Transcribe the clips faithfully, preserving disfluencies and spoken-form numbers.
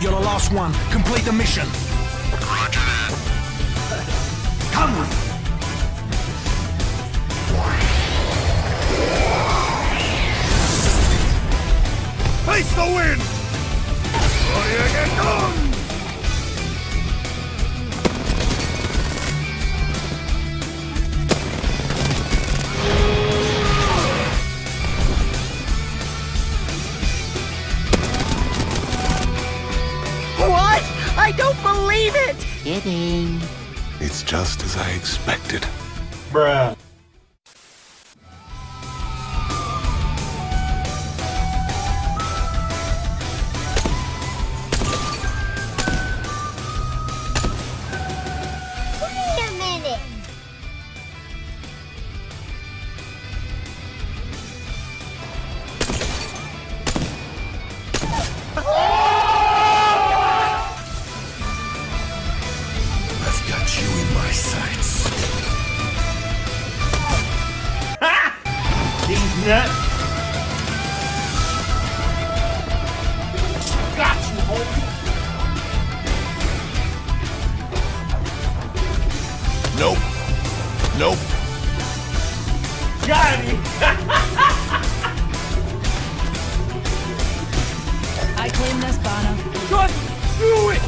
You're the last one. Complete the mission. Roger that. Come with me. Face the wind! Fire again, come! I don't believe it! Kidding. It's just as I expected. Bruh. Wait a minute! Got you, homie. Nope. Nope. Got him. I claim this banner. Just do it.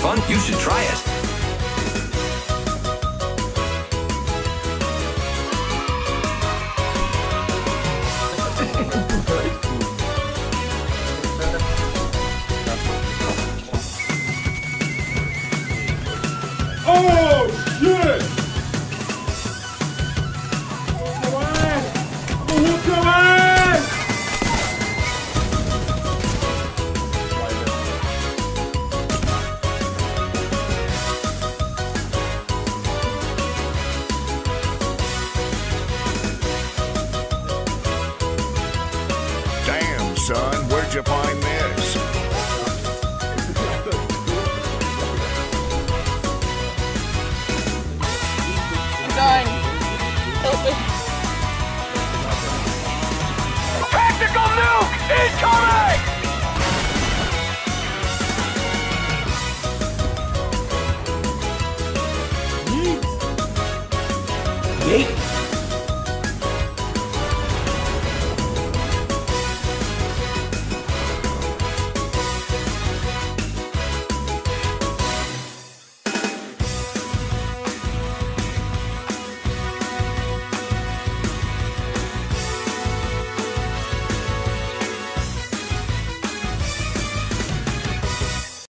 Fun, you should try it. Oh, shit! Look away! Look away! Son, where'd you find me?